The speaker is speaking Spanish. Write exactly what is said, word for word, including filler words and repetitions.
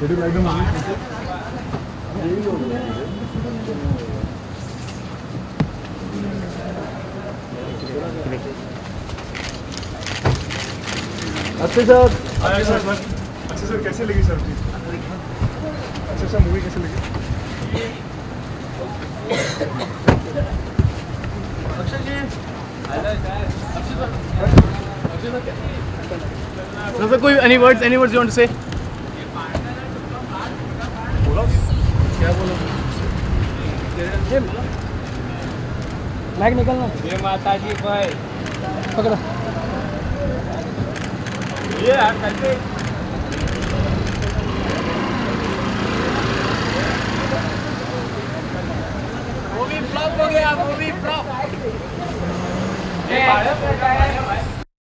Did you write them on it? Akshay sir. Akshay sir. Akshay sir, कैसे लगी sir ji? Akshay sir movie कैसे लगी? Akshay ji. Akshay sir. Akshay sir कैसे? Sir कोई any words any words you want to say? Like निकलना ये माताजी भाई पकड़ो ये आप कैसे मूवी फ्लॉप हो गया मूवी फ्लॉप ये